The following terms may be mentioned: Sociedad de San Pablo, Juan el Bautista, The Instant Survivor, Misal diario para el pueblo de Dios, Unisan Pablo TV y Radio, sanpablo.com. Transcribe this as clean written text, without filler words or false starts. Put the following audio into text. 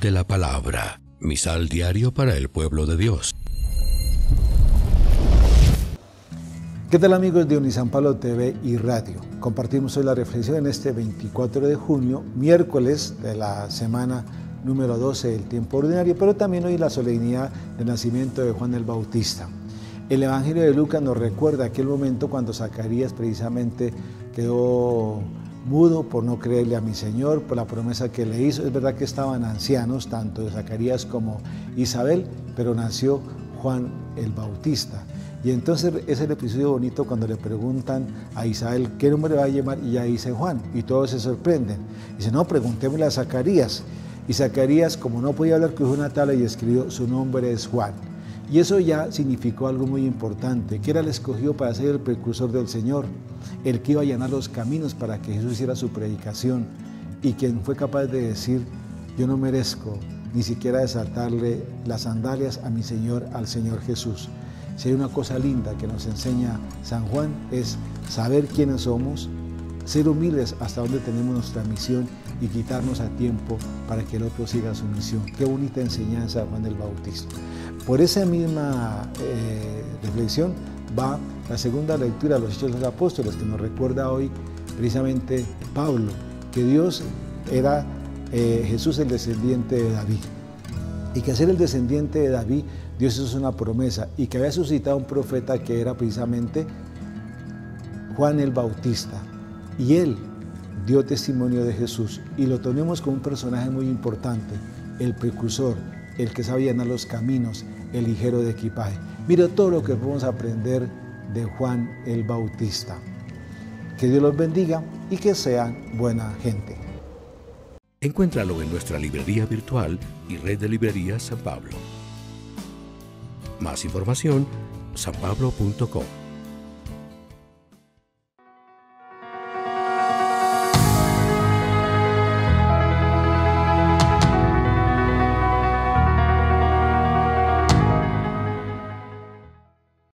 de la palabra. Misal diario para el pueblo de Dios. ¿Qué tal, amigos de Unisan Pablo TV y Radio? Compartimos hoy la reflexión en este 24 de junio, miércoles de la semana número 12 del tiempo ordinario, pero también hoy la solemnidad del nacimiento de Juan el Bautista. El Evangelio de Lucas nos recuerda aquel momento cuando Zacarías precisamente quedó mudo por no creerle a mi Señor, por la promesa que le hizo. Es verdad que estaban ancianos, tanto Zacarías como Isabel, pero nació Juan el Bautista. Y entonces es el episodio bonito cuando le preguntan a Isabel qué nombre va a llamar, y ya dice Juan, y todos se sorprenden. Dice, no, preguntémosle a Zacarías. Y Zacarías, como no podía hablar, cruzó una tabla y escribió, su nombre es Juan. Y eso ya significó algo muy importante, que era el escogido para ser el precursor del Señor, el que iba a allanar los caminos para que Jesús hiciera su predicación, y quien fue capaz de decir, yo no merezco ni siquiera desatarle las sandalias a mi Señor, al Señor Jesús. Si hay una cosa linda que nos enseña San Juan es saber quiénes somos, ser humildes hasta donde tenemos nuestra misión y quitarnos a tiempo para que el otro siga su misión. Qué bonita enseñanza de Juan el Bautista. Por esa misma reflexión va la segunda lectura de los Hechos de los Apóstoles, que nos recuerda hoy precisamente Pablo, que Dios era Jesús el descendiente de David. Y que al ser el descendiente de David, Dios hizo una promesa, y que había suscitado un profeta que era precisamente Juan el Bautista. Y él dio testimonio de Jesús, y lo tenemos como un personaje muy importante, el precursor, el que sabía llenar los caminos, el ligero de equipaje. Mira todo lo que podemos aprender de Juan el Bautista. Que Dios los bendiga y que sean buena gente. Encuéntralo en nuestra librería virtual y red de librerías San Pablo. Más información, sanpablo.com.